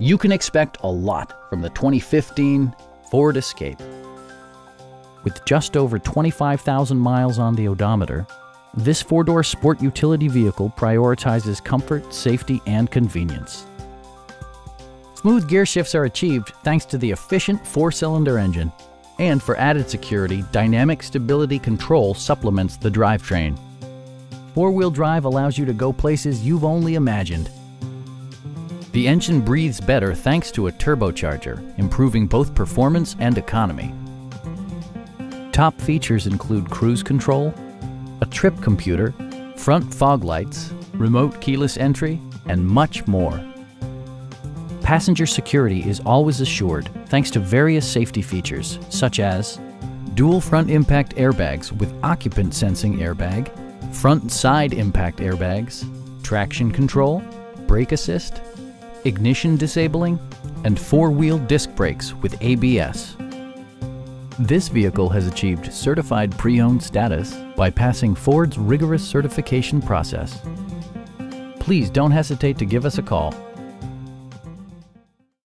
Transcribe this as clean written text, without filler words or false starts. You can expect a lot from the 2015 Ford Escape. With just over 25,000 miles on the odometer, this four-door sport utility vehicle prioritizes comfort, safety, and convenience. Smooth gear shifts are achieved thanks to the efficient four-cylinder engine. And for added security, dynamic stability control supplements the drivetrain. Four-wheel drive allows you to go places you've only imagined. The engine breathes better thanks to a turbocharger, improving both performance and economy. Top features include cruise control, a trip computer, front fog lights, remote keyless entry, and much more. Passenger security is always assured thanks to various safety features such as dual front impact airbags with occupant sensing airbag, front and side impact airbags, traction control, brake assist, ignition disabling, and four-wheel disc brakes with ABS. This vehicle has achieved certified pre-owned status by passing Ford's rigorous certification process. Please don't hesitate to give us a call.